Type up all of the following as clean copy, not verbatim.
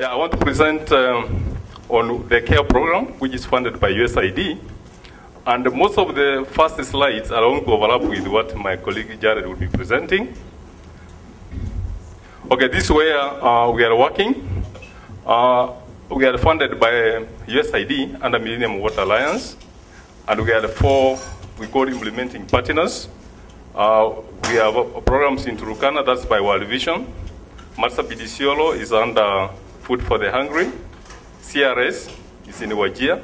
Yeah, I want to present on the CARE program, which is funded by USAID. And most of the first slides are going to overlap with what my colleague Jared will be presenting. Okay, this is where we are working. We are funded by USAID and the Millennium Water Alliance. And we are four, we call implementing partners. We have programs in Turkana, that's by World Vision. Marsabit Isiolo is under Food for the Hungry. CRS is in Wajir.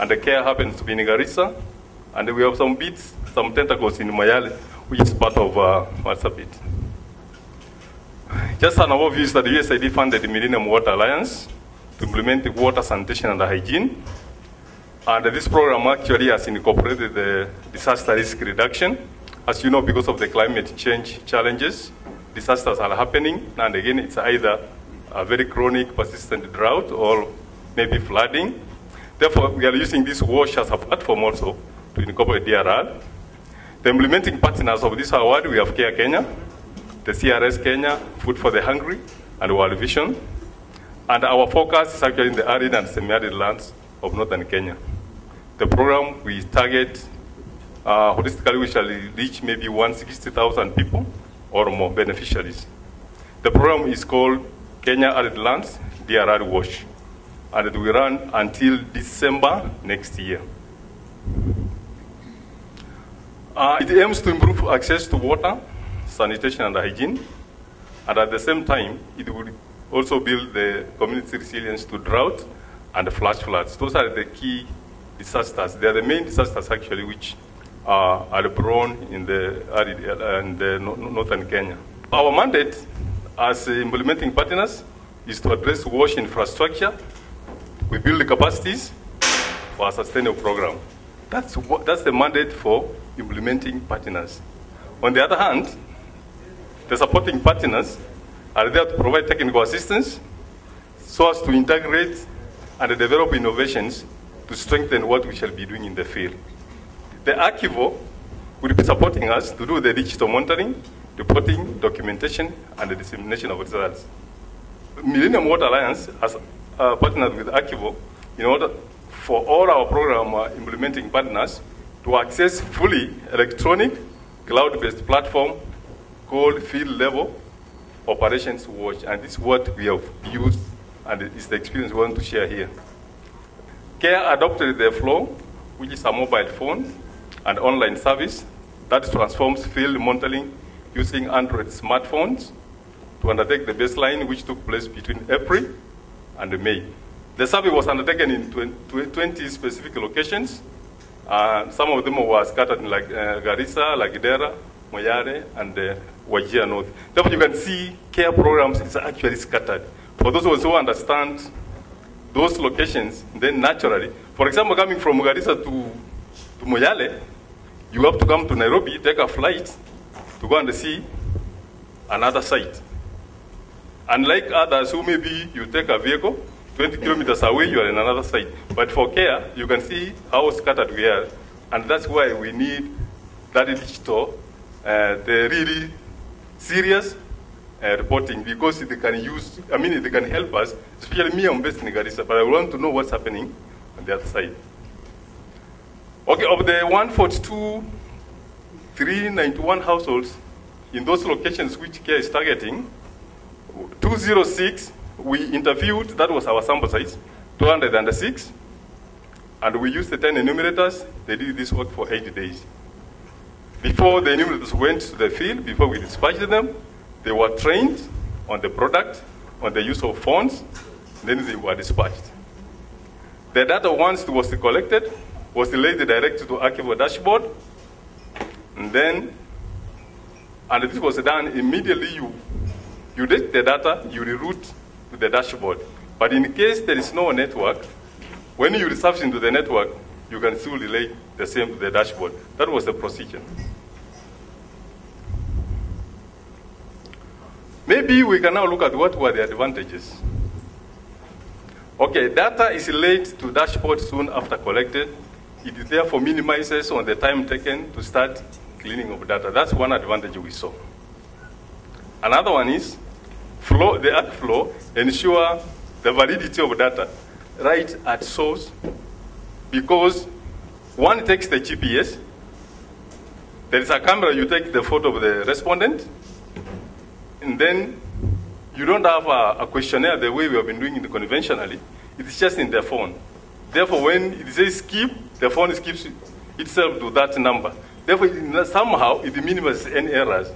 And the CARE happens to be in Garissa. And we have some bits, some tentacles in Moyale, which is part of Marsabit. Just an overview is that the USAID funded the Millennium Water Alliance to implement water sanitation and hygiene. And this program actually has incorporated the disaster risk reduction. As you know, because of the climate change challenges, disasters are happening, and again, it's either a very chronic, persistent drought or maybe flooding. Therefore, we are using this WASH as a platform also to incorporate DRR. The implementing partners of this award, we have CARE Kenya, the CRS Kenya, Food for the Hungry, and World Vision. And our focus is actually in the arid and semi-arid lands of northern Kenya. The program we target holistically, we shall reach maybe 160,000 people or more beneficiaries. The program is called Kenya Arid Lands, DRR WASH, and it will run until December next year. It aims to improve access to water, sanitation and hygiene, and at the same time, it will also build the community resilience to drought and flash floods. Those are the key disasters. They are the main disasters actually which are born in the northern Kenya. Our mandate as implementing partners is to address WASH infrastructure. We build the capacities for a sustainable program. That's the mandate for implementing partners. On the other hand, the supporting partners are there to provide technical assistance so as to integrate and develop innovations to strengthen what we shall be doing in the field. The Akvo will be supporting us to do the digital monitoring, reporting, documentation, and the dissemination of results. Millennium Water Alliance has partnered with Akvo in order for all our program implementing partners to access fully electronic, cloud-based platform called field-level operations watch. And this is what we have used, and it's the experience we want to share here. CARE adopted the FLOW, which is a mobile phone and online service that transforms field monitoring using Android smartphones to undertake the baseline, which took place between April and May. The survey was undertaken in 20 specific locations. Some of them were scattered in Garissa, Lagidera, Moyale, and Wajir North. Therefore, you can see CARE programs is actually scattered. For those who also understand those locations, then naturally, for example, coming from Garissa to Moyale, you have to come to Nairobi, take a flight to go and see another site. Unlike others who maybe you take a vehicle, 20 kilometers away, you are in another site. But for CARE, you can see how scattered we are. And that's why we need that digital, the really serious reporting, because they can use, I mean, they can help us, especially me, I'm based in Garissa, but I want to know what's happening on the other side. Okay, of the 142,391 households in those locations which CARE is targeting, 206 we interviewed, that was our sample size, 206, and we used the 10 enumerators. They did this work for 8 days. Before the enumerators went to the field, before we dispatched them, they were trained on the product, on the use of phones, then they were dispatched. The data once it was collected, was relayed directly to Akvo dashboard, and then, and this was done immediately, you take the data, you reroute to the dashboard. But in case there is no network, when you resurface into the network, you can still relay the same to the dashboard. That was the procedure. Maybe we can now look at what were the advantages. Okay, data is relayed to dashboard soon after collected. It therefore minimizes on the time taken to start cleaning of data. That's one advantage we saw. Another one is the Akvo FLOW ensure the validity of data right at source, because one takes the GPS, there is a camera, you take the photo of the respondent, and then you don't have a questionnaire the way we have been doing it conventionally. It's just in the phone. Therefore, when it says skip, the phone skips itself to that number. Therefore, somehow, it minimizes any errors.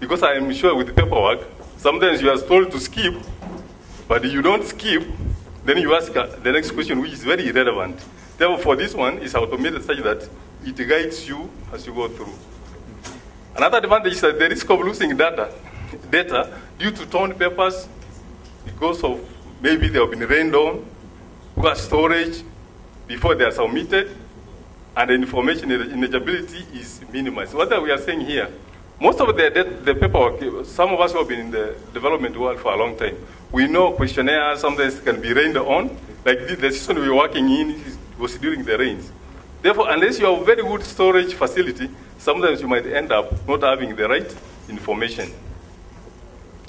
Because I am sure with paperwork, sometimes you are told to skip, but you don't skip, then you ask the next question, which is very irrelevant. Therefore, for this one, it's automated such that it guides you as you go through. Another advantage is that the risk of losing data due to torn papers, because of maybe they have been rained on, poor storage before they are submitted, and the information eligibility is minimized. What we are saying here, most of the paperwork, some of us who have been in the development world for a long time, we know questionnaires sometimes can be rained on, like the season we were working in was during the rains. Therefore, unless you have a very good storage facility, sometimes you might end up not having the right information.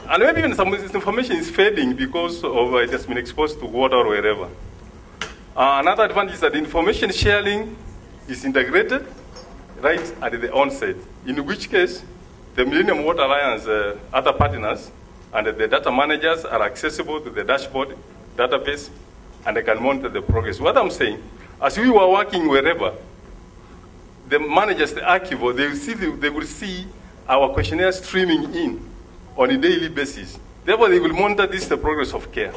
And maybe even some of this information is fading because of it has been exposed to water or wherever. Another advantage is that information sharing is integrated right at the onset, in which case the Millennium Water Alliance, other partners, and the data managers are accessible to the dashboard database, and they can monitor the progress. What I'm saying, as we were working wherever, the managers, the archivo, they will see our questionnaire streaming in on a daily basis. Therefore, they will monitor this, the progress of care.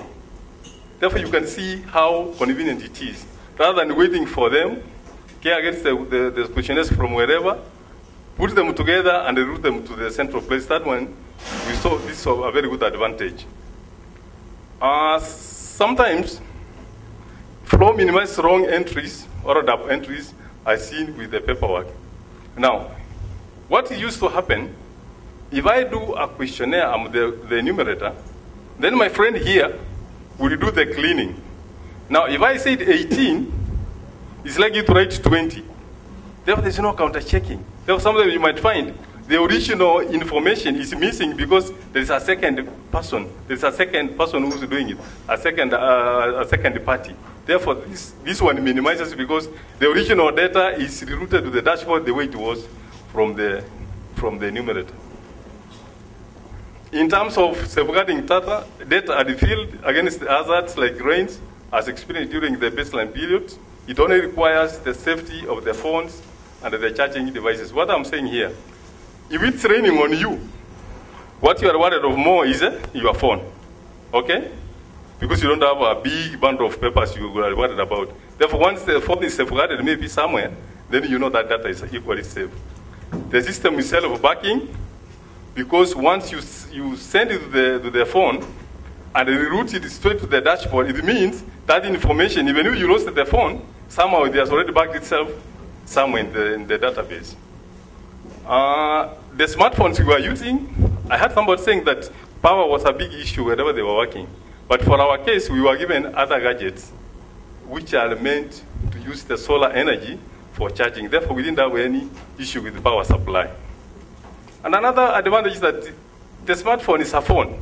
Therefore, you can see how convenient it is. Rather than waiting for them, care gets the questionnaires from wherever, put them together and route them to the central place. That one, we saw this is a very good advantage. Sometimes, flow minimizes wrong entries or double entries as seen with the paperwork. Now, what used to happen, if I do a questionnaire, I'm the enumerator, then my friend here will do the cleaning. Now, if I said 18, it's likely to write 20. Therefore, there's no counter-checking. Therefore, sometimes you might find the original information is missing because there's a second person. There's a second person who's doing it, a second party. Therefore, this one minimizes because the original data is rerouted to the dashboard the way it was from the enumerator. In terms of safeguarding data at the field against hazards like rains, as experienced during the baseline period, it only requires the safety of the phones and the charging devices. What I'm saying here, if it's raining on you, what you are worried of more is your phone, okay? Because you don't have a big bundle of papers you are worried about. Therefore, once the phone is safeguarded, maybe somewhere, then you know that data is equally safe. The system is self-backing, because once you send it to the phone and reroute it straight to the dashboard, it means that information, even if you lost the phone, somehow it has already backed itself somewhere in the database. The smartphones we were using, I had somebody saying that power was a big issue wherever they were working. But for our case, we were given other gadgets which are meant to use the solar energy for charging. Therefore, we didn't have any issue with the power supply. And another advantage is that the smartphone is a phone.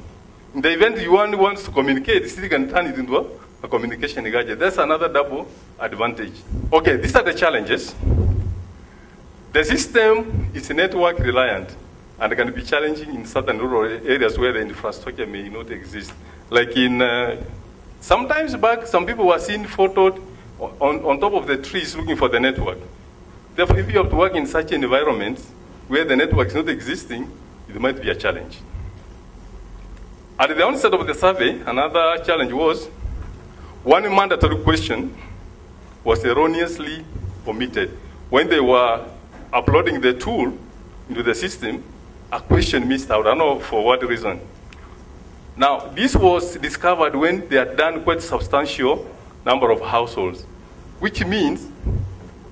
In the event you only want to communicate, you still can turn it into a communication gadget. That's another double advantage. Okay, these are the challenges. The system is network reliant and can be challenging in certain rural areas where the infrastructure may not exist. Like in, sometimes back, some people were seen photoed on top of the trees looking for the network. Therefore, if you have to work in such an environment, where the network is not existing, it might be a challenge. At the onset of the survey, another challenge was one mandatory question was erroneously omitted. When they were uploading the tool into the system, a question missed out. I don't know for what reason. Now, this was discovered when they had done quite a substantial number of households, which means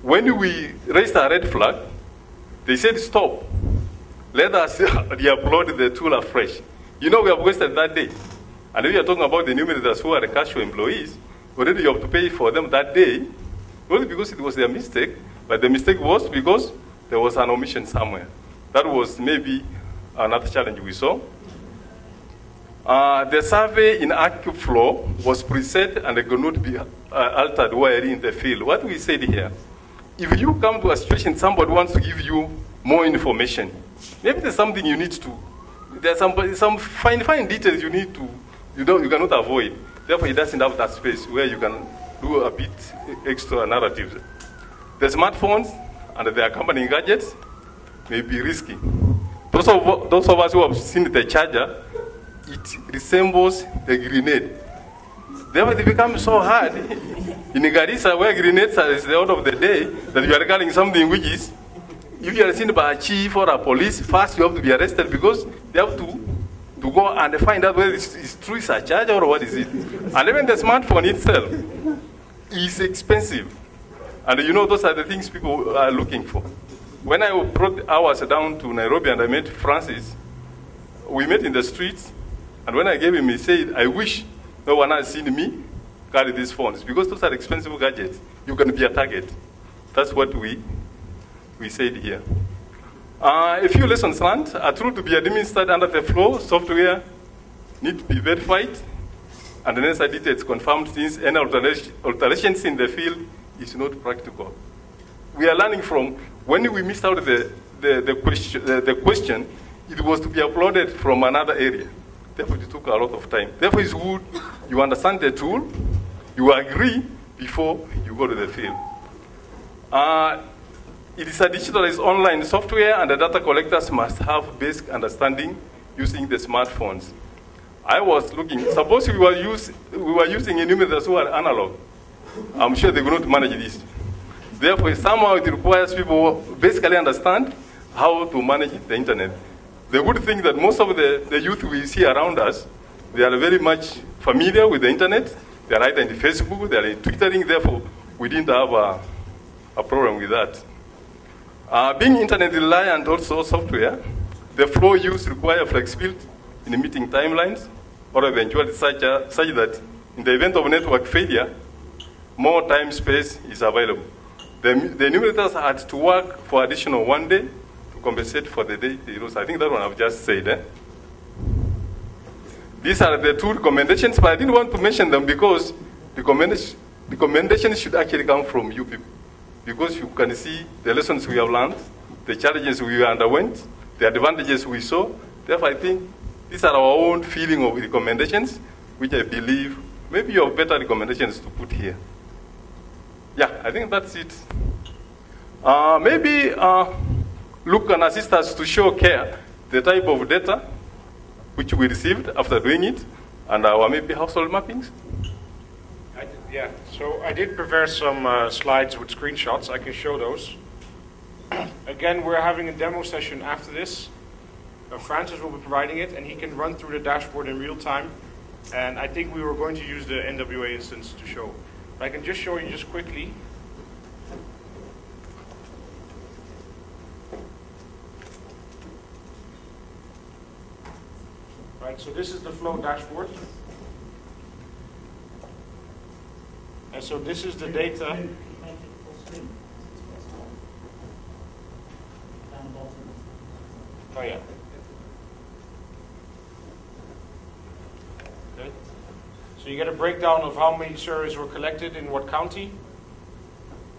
when we raised a red flag, they said, stop, let us re-upload the tool afresh. You know, we have wasted that day. And if you are talking about the numerators who are the casual employees, already you have to pay for them that day, not because it was their mistake, but the mistake was because there was an omission somewhere. That was maybe another challenge we saw. The survey in Akvo FLOW was preset and it could not be altered while in the field. What we said here, if you come to a situation, somebody wants to give you more information. Maybe there's something you need to, there's some fine details you need to, you cannot avoid. Therefore, it doesn't have that space where you can do a bit extra narratives. The smartphones and their accompanying gadgets may be risky. Those of us who have seen the charger, it resembles a grenade. Therefore, it becomes so hard in Garissa, where grenades are the order of the day, that you are carrying something which is, if you are seen by a chief or a police, first you have to be arrested because they have to go and find out whether it's true, it's a charger or what is it. And even the smartphone itself is expensive. And you know, those are the things people are looking for. When I brought ours down to Nairobi and I met Francis, we met in the streets, and when I gave him, he said, I wish no one has seen me carry these phones, because those are expensive gadgets. You can be a target. That's what we said here. A few lessons learned are true to be administered under the flow. Software need to be verified, and the necessary details confirmed since any alterations in the field is not practical. We are learning from when we missed out the question, it was to be uploaded from another area. Therefore, it took a lot of time. Therefore, it's good you understand the tool, you agree before you go to the field. It is a digitalized online software, and the data collectors must have basic understanding using the smartphones. I was looking, suppose we were using enumerators who are analog. I'm sure they could not manage this. Therefore, somehow it requires people who basically understand how to manage the internet. The good thing that most of the youth we see around us, they are very much familiar with the internet. They are either in Facebook, they are in Twittering, therefore, we didn't have a problem with that. Being internet reliant also software, the flow use requires flexibility in the meeting timelines or eventually such that in the event of network failure, more time space is available. The enumerators had to work for additional 1 day to compensate for the day they lose. I think that one I've just said. These are the two recommendations, but I didn't want to mention them because recommendations should actually come from you people. Because you can see the lessons we have learned, the challenges we underwent, the advantages we saw. Therefore, I think these are our own feeling of recommendations, which I believe maybe you have better recommendations to put here. Yeah, I think that's it. Maybe Luke can assist us to show CARE the type of data which we received after doing it, and our maybe household mappings. Yeah, so I did prepare some slides with screenshots. I can show those. Again, we're having a demo session after this. Francis will be providing it, and he can run through the dashboard in real time. And I think we were going to use the NWA instance to show. I can just show you just quickly. Right, so this is the flow dashboard. And so this is the data. Oh yeah. Okay. So you get a breakdown of how many surveys were collected in what county,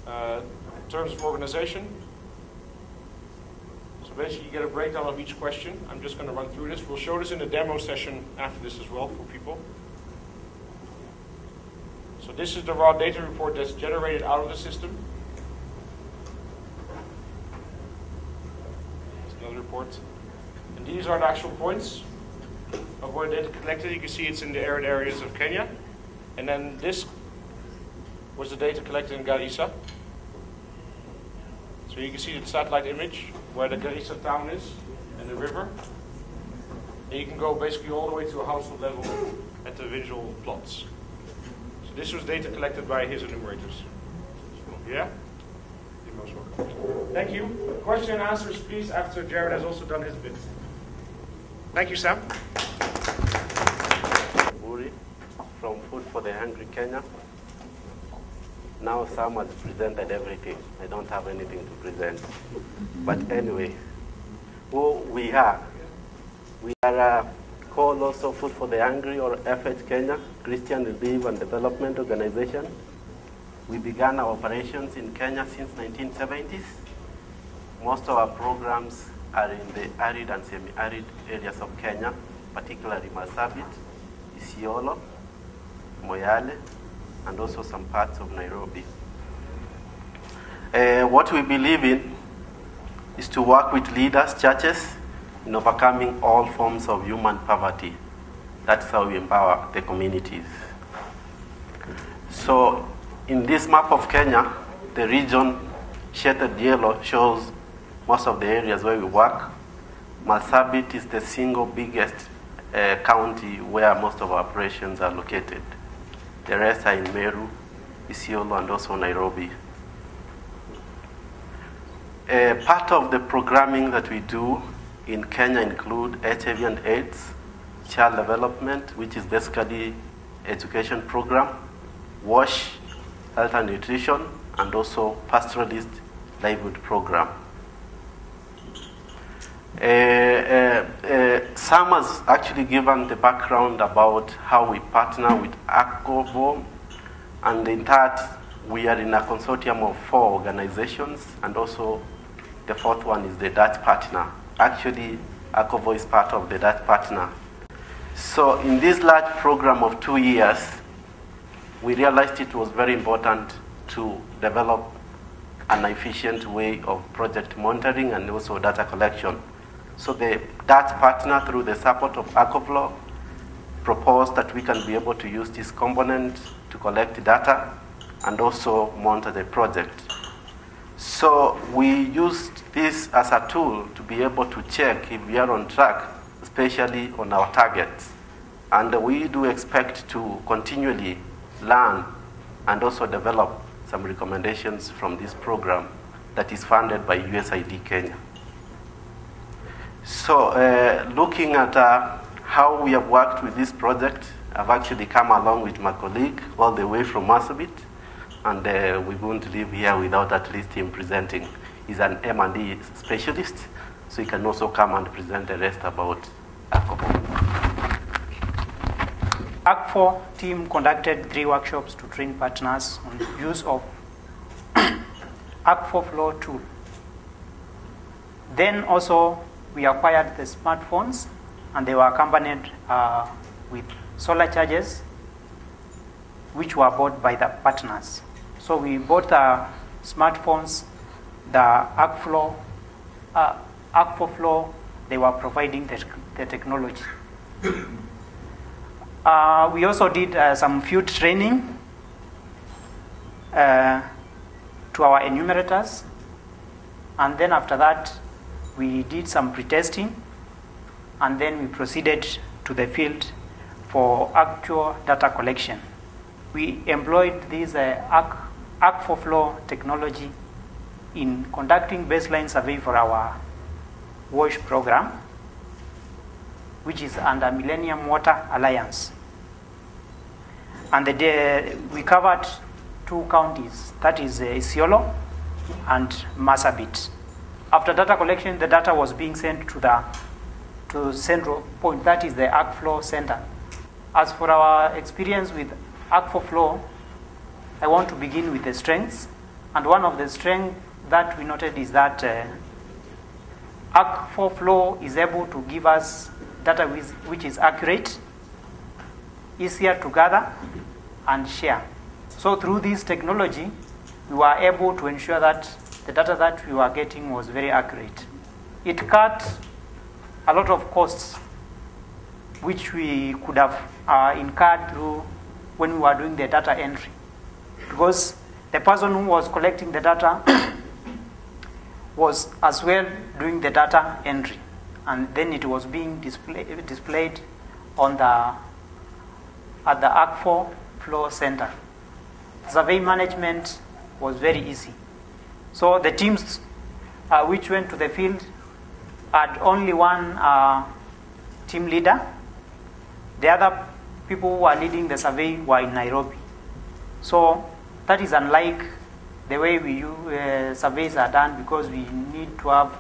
in terms of organization. So basically you get a breakdown of each question. I'm just going to run through this. We'll show this in a demo session after this as well for people. So this is the raw data report that's generated out of the system. That's another report. And these are the actual points of where data collected. You can see it's in the arid areas of Kenya. And then this was the data collected in Garissa. So you can see the satellite image where the Garissa town is and the river. And you can go basically all the way to a household level at the visual plots. So this was data collected by his enumerators. Yeah? You're most welcome. Thank you. Question and answers, please, after Jared has also done his bit. Thank you, Sam. From Food for the Hungry Kenya. Now Sam has presented everything. I don't have anything to present. But anyway, who we are. We are a call also Food for the Hungry, or FH Kenya, Christian Relief and Development Organization. We began our operations in Kenya since 1970s. Most of our programs are in the arid and semi-arid areas of Kenya, particularly Marsabit, Isiolo, Moyale, and also some parts of Nairobi. What we believe in is to work with leaders, churches, in overcoming all forms of human poverty. That's how we empower the communities. So in this map of Kenya, the region shaded yellow shows most of the areas where we work. Marsabit is the single biggest county where most of our operations are located. The rest are in Meru, Isiolo, and also Nairobi. Part of the programming that we do in Kenya include HIV and AIDS, child development, which is basically education program, WASH, health and nutrition, and also pastoralist livelihood program. Sam has actually given the background about how we partner with Akvo, and in that we are in a consortium of 4 organizations, and also the 4th one is the Dutch partner. Actually, Akvo is part of the Dutch partner. So in this large program of 2 years, we realized it was very important to develop an efficient way of project monitoring and also data collection. So the Dutch partner, through the support of Akvo FLOW, proposed that we can be able to use this component to collect data and also monitor the project. So we used this as a tool to be able to check if we are on track, especially on our targets. And we do expect to continually learn and also develop some recommendations from this program that is funded by USAID Kenya. So looking at how we have worked with this project, I've actually come along with my colleague all the way from Marsabit, and we won't leave here without at least him presenting. He's an M&E specialist, so he can also come and present the rest about Akvo. Akvo team conducted 3 workshops to train partners on the use of Akvo FLOW tool. Then also we acquired the smartphones, and they were accompanied with solar chargers, which were bought by the partners. So we bought the smartphones, the Akvo FLOW, they were providing the technology. We also did some field training to our enumerators, and then after that we did some pre-testing, and then we proceeded to the field for actual data collection. We employed this Akvo FLOW technology in conducting baseline survey for our WASH program, which is under Millennium Water Alliance. And the day we covered 2 counties, that is Isiolo and Marsabit. After data collection, the data was being sent to the central point, that is the Akvo FLOW center. As for our experience with Akvo FLOW, I want to begin with the strengths. And one of the strengths that we noted is that Akvo FLOW is able to give us data which is accurate, easier to gather, and share. So through this technology, we were able to ensure that the data that we were getting was very accurate. It cut a lot of costs which we could have incurred through when we were doing the data entry, because the person who was collecting the data was as well doing the data entry, and then it was being displayed on the at the Akvo FLOW center. Survey management was very easy. So the teams which went to the field had only one team leader. The other people who are leading the survey were in Nairobi. So that is unlike the way we surveys are done, because we need to have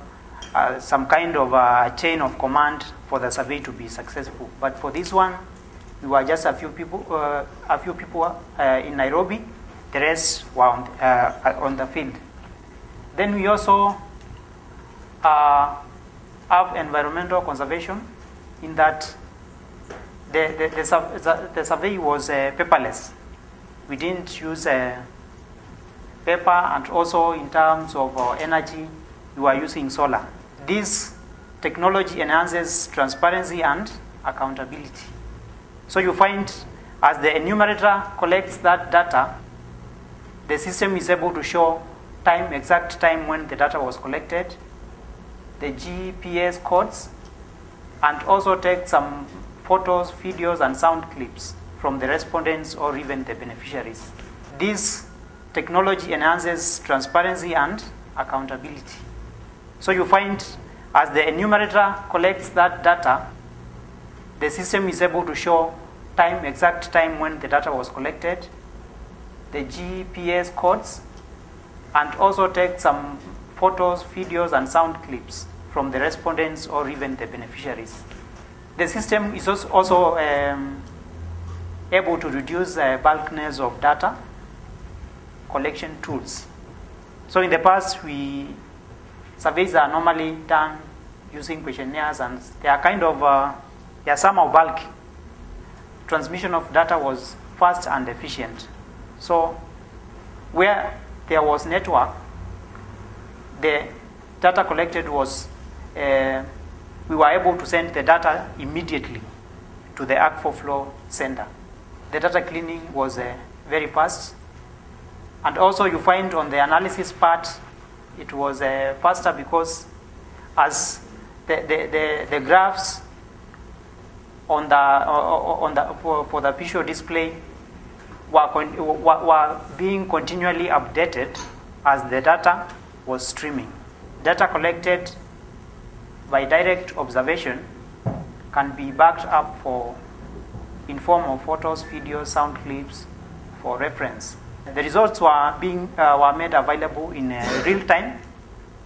some kind of a chain of command for the survey to be successful. But for this one, we were just a few people in Nairobi. The rest were on the field. Then we also have environmental conservation, in that the survey was paperless. We didn't use paper, and also in terms of energy, we were using solar. This technology enhances transparency and accountability. So you find as the enumerator collects that data, the system is able to show time, exact time when the data was collected, the GPS codes, and also take some photos, videos, and sound clips from the respondents or even the beneficiaries. This technology enhances transparency and accountability. So you find as the enumerator collects that data, the system is able to show time, exact time when the data was collected, the GPS codes, and also take some photos, videos, and sound clips from the respondents or even the beneficiaries. The system is also able to reduce the bulkiness of data collection tools. So in the past, surveys are normally done using questionnaires, and they are kind of, they are somehow bulky. Transmission of data was fast and efficient. So where there was network, the data collected was, we were able to send the data immediately to the Akvo FLOW center. The data cleaning was very fast. And also you find on the analysis part, it was faster, because as the graphs for the visual display were being continually updated as the data was streaming. Data collected by direct observation can be backed up in form of photos, videos, sound clips for reference. The results were made available in real time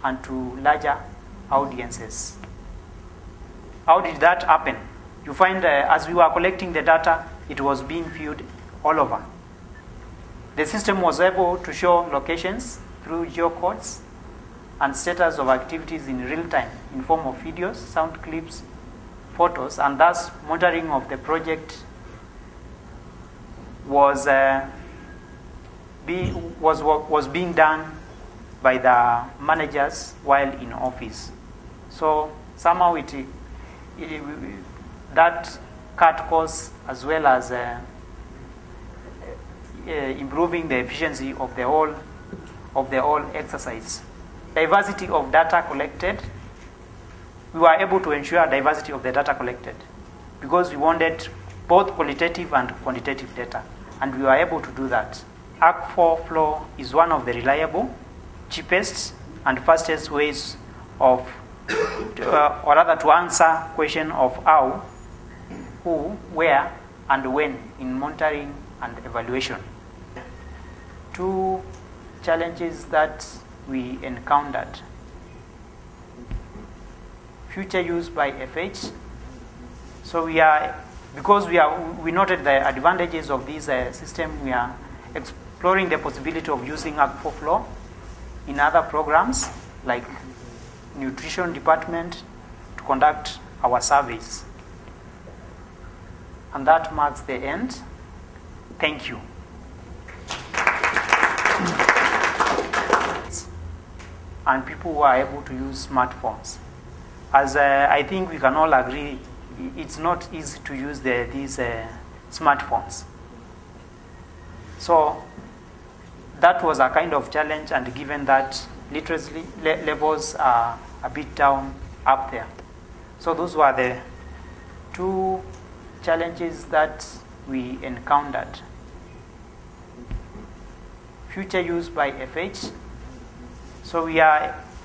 and to larger audiences. How did that happen? You find as we were collecting the data, it was being viewed all over. The system was able to show locations through geocodes and status of activities in real time in form of videos, sound clips, photos, and thus monitoring of the project was being done by the managers while in office. So somehow that cut costs, as well as improving the efficiency of the whole exercise. Diversity of data collected. We were able to ensure diversity of the data collected because we wanted both qualitative and quantitative data, and we were able to do that. Akvo FLOW is one of the reliable, cheapest, and fastest ways to answer question of how, who, where, and when in monitoring and evaluation. Two challenges that we encountered: future use by FH. So because we noted the advantages of this system, we are exploring the possibility of using Akvo FLOW in other programs like nutrition department to conduct our surveys. And that marks the end. Thank you. And people who are able to use smartphones. As I think we can all agree, it's not easy to use these smartphones. So that was a kind of challenge, and given that literacy levels are a bit down up there. So those were the two challenges that we encountered. Future use by FH. So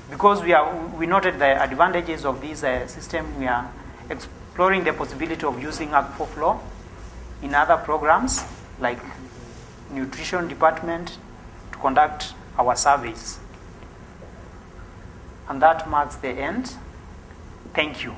because we noted the advantages of this system, we are exploring the possibility of using Akvo FLOW in other programs like nutrition department to conduct our surveys. And that marks the end. Thank you.